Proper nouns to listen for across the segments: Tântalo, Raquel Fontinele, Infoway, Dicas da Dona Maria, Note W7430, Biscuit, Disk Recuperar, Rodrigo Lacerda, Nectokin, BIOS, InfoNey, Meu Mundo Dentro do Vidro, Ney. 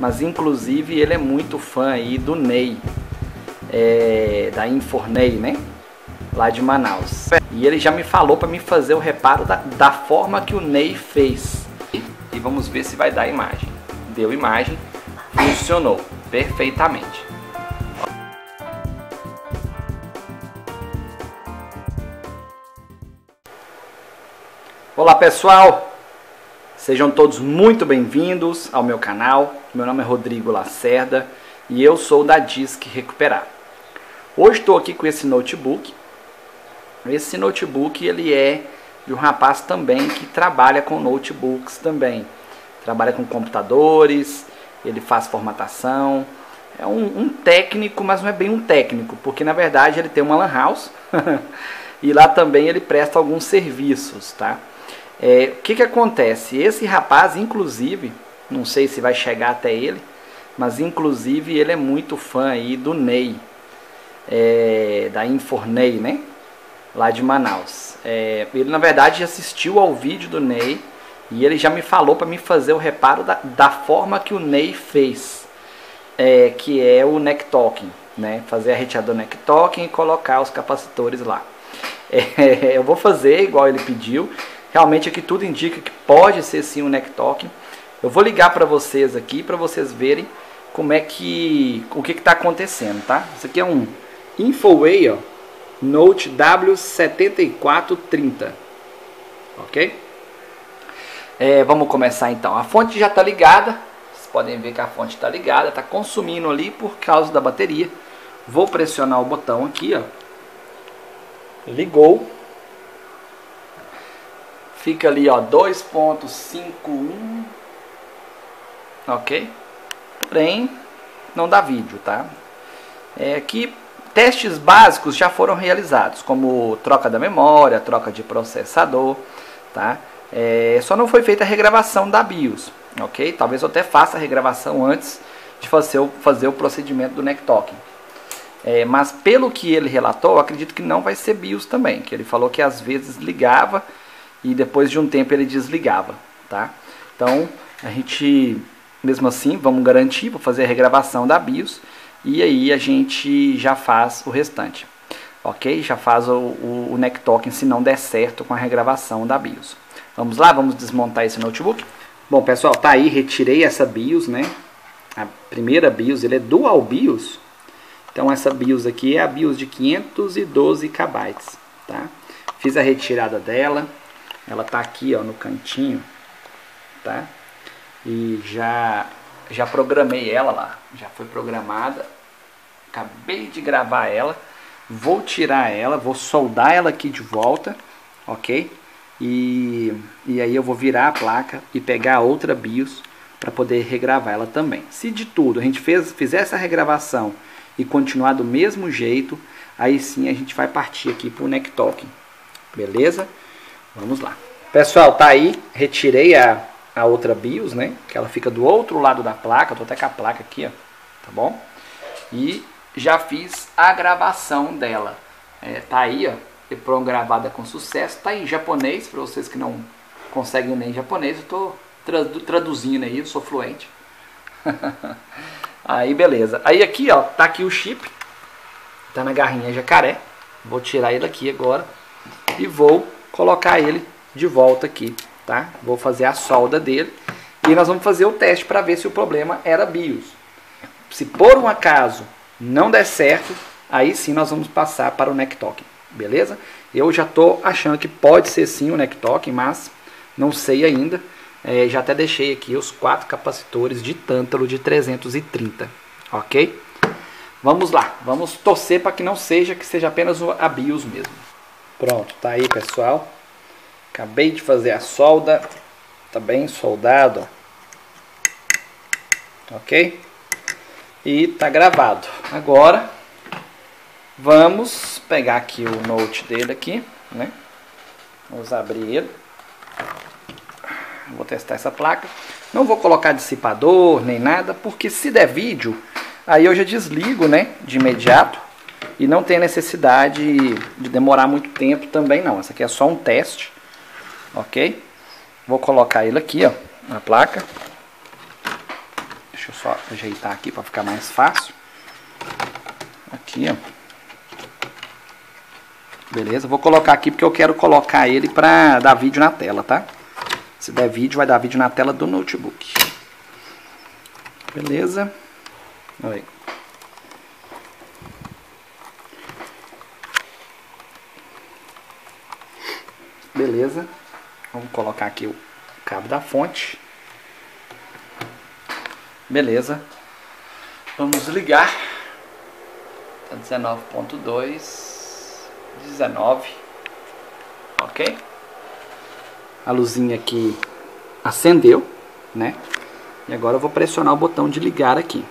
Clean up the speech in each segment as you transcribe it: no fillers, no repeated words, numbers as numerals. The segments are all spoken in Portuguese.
mas inclusive ele é muito fã aí do Ney, da InfoNey, né? Lá de Manaus. E ele já me falou para me fazer o reparo da forma que o Ney fez. E vamos ver se vai dar imagem. Deu imagem, funcionou perfeitamente. Olá pessoal, sejam todos muito bem-vindos ao meu canal. Meu nome é Rodrigo Lacerda e eu sou da Disk Recuperar. Hoje estou aqui com esse notebook. Esse notebook ele é de um rapaz também que trabalha com notebooks também. Trabalha com computadores, ele faz formatação. É um técnico, mas não é bem um técnico, porque na verdade ele tem uma lan house e lá também ele presta alguns serviços, tá? O que acontece? Esse rapaz, inclusive, não sei se vai chegar até ele, mas inclusive ele é muito fã aí do Ney, da InfoNey, né? Lá de Manaus. Ele na verdade assistiu ao vídeo do Ney e ele já me falou para me fazer o reparo da forma que o Ney fez, que é o Nectokin, né? Fazer a retirada do Nectokin e colocar os capacitores lá. Eu vou fazer igual ele pediu. Realmente aqui tudo indica que pode ser sim um Nectokin. Eu vou ligar para vocês aqui para vocês verem como é que está acontecendo, tá? Isso aqui é um Infoway, ó, Note W7430, ok? Vamos começar então. A fonte já está ligada. Vocês podem ver que a fonte está ligada, está consumindo ali por causa da bateria. Vou pressionar o botão aqui, ó. Ligou. Fica ali, ó, 2.51, ok? Porém, não dá vídeo, tá? Aqui, testes básicos já foram realizados, como troca da memória, troca de processador, tá? Só não foi feita a regravação da BIOS, ok? Talvez eu até faça a regravação antes de fazer o procedimento do Nectokin. Mas pelo que ele relatou, eu acredito que não vai ser BIOS também, que ele falou que às vezes ligava e depois de um tempo ele desligava, tá? Então, a gente, mesmo assim, vamos garantir, vou fazer a regravação da BIOS, e aí a gente já faz o restante, ok? Já faz o Nectokin, se não der certo com a regravação da BIOS. Vamos lá, vamos desmontar esse notebook. Bom, pessoal, tá aí, retirei essa BIOS, né? A primeira BIOS, ele é dual BIOS. Então, essa BIOS aqui é a BIOS de 512 KB, tá? Fiz a retirada dela. Ela tá aqui, ó, no cantinho, tá? E já programei ela lá, já foi programada. Acabei de gravar ela, vou tirar ela, vou soldar ela aqui de volta, ok? E aí eu vou virar a placa e pegar outra BIOS para poder regravar ela também. Se de tudo a gente fizer essa regravação e continuar do mesmo jeito, aí sim a gente vai partir aqui pro Nectokin, beleza? Vamos lá. Pessoal, tá aí. Retirei a outra BIOS, né? Que ela fica do outro lado da placa. Eu tô até com a placa aqui, ó. Tá bom? E já fiz a gravação dela. Tá aí, ó. Gravada com sucesso. Tá em japonês. Para vocês que não conseguem nem japonês, eu tô traduzindo aí. Eu sou fluente. Aí, beleza. Aí aqui, ó. Tá aqui o chip. Tá na garrinha jacaré. Vou tirar ele aqui agora. E vou colocar ele de volta aqui, tá? Vou fazer a solda dele e nós vamos fazer o teste para ver se o problema era BIOS. Se por um acaso não der certo, aí sim nós vamos passar para o Nectokin, beleza? Eu já tô achando que pode ser sim o Nectokin, mas não sei ainda. Já até deixei aqui os 4 capacitores de Tântalo de 330, ok? Vamos lá, vamos torcer para que não seja, que seja apenas a BIOS mesmo. Pronto, tá aí pessoal, acabei de fazer a solda, tá bem soldado, ok? E tá gravado. Agora, vamos pegar aqui o note dele aqui, né? Vamos abrir ele, vou testar essa placa, não vou colocar dissipador nem nada, porque se der vídeo, aí eu já desligo, né, de imediato. E não tem necessidade de demorar muito tempo também não. Essa aqui é só um teste, ok? Vou colocar ele aqui, ó, na placa. Deixa eu só ajeitar aqui para ficar mais fácil. Aqui, ó. Beleza, vou colocar aqui porque eu quero colocar ele para dar vídeo na tela, tá? Se der vídeo, vai dar vídeo na tela do notebook. Beleza. Olha aí. Beleza. Vamos colocar aqui o cabo da fonte. Beleza. Vamos ligar. Tá 19.2. 19. Ok. A luzinha aqui acendeu, né? E agora eu vou pressionar o botão de ligar aqui.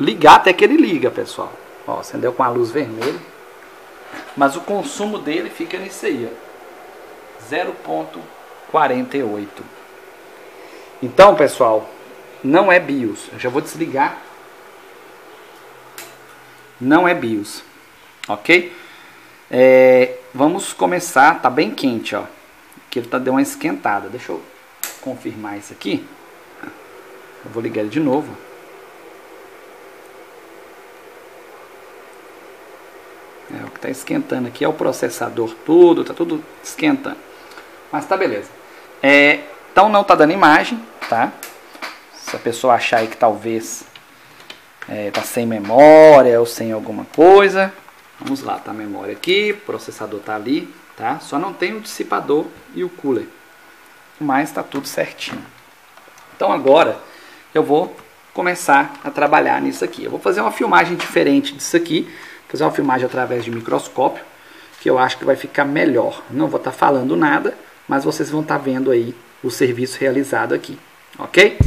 Ligar até que ele liga, pessoal. Ó, acendeu com a luz vermelha. Mas o consumo dele fica nisso aí, ó. 0.48. Então, pessoal, não é BIOS. Eu já vou desligar. Não é BIOS. Ok? Vamos começar. Tá bem quente, ó. Aqui ele tá dando uma esquentada. Deixa eu confirmar isso aqui. Eu vou ligar ele de novo. O que tá esquentando aqui é o processador. Tá tudo esquentando. Mas tá beleza. Então não tá dando imagem, tá? Se a pessoa achar aí que talvez tá sem memória ou sem alguma coisa. Vamos lá, tá a memória aqui, o processador tá ali, tá? Só não tem o dissipador e o cooler. Mas tá tudo certinho. Então agora eu vou começar a trabalhar nisso aqui. Eu vou fazer uma filmagem diferente disso aqui. Fazer uma filmagem através de microscópio, que eu acho que vai ficar melhor. Não vou estar falando nada, mas vocês vão estar vendo aí o serviço realizado aqui, ok?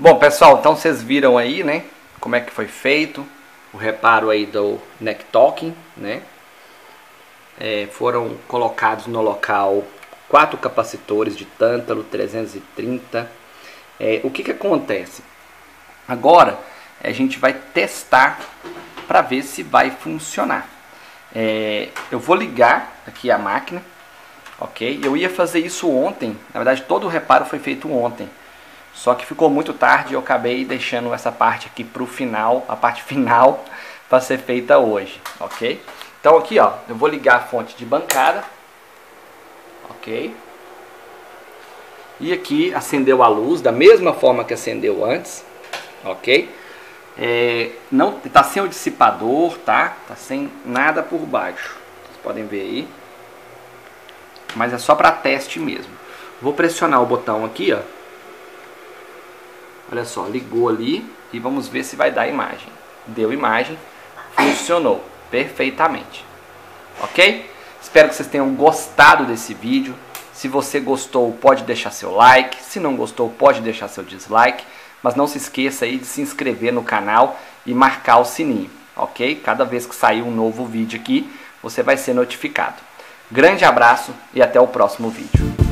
Bom, pessoal, então vocês viram aí, né, como é que foi feito o reparo aí do Nectokin, né? Foram colocados no local 4 capacitores de Tântalo 330. O que acontece? Agora a gente vai testar para ver se vai funcionar. eu vou ligar aqui a máquina, ok? Eu ia fazer isso ontem, na verdade todo o reparo foi feito ontem, só que ficou muito tarde e eu acabei deixando essa parte aqui para o final, a parte final para ser feita hoje, ok? Então aqui, ó, eu vou ligar a fonte de bancada, ok? E aqui acendeu a luz da mesma forma que acendeu antes, ok? Não, tá sem o dissipador, tá? Tá sem nada por baixo, vocês podem ver aí. Mas é só para teste mesmo. Vou pressionar o botão aqui, ó. Olha só, ligou ali e vamos ver se vai dar imagem. Deu imagem, funcionou perfeitamente, ok? Espero que vocês tenham gostado desse vídeo. Se você gostou, pode deixar seu like. Se não gostou, pode deixar seu dislike. Mas não se esqueça aí de se inscrever no canal e marcar o sininho, ok? Cada vez que sair um novo vídeo aqui, você vai ser notificado. Grande abraço e até o próximo vídeo.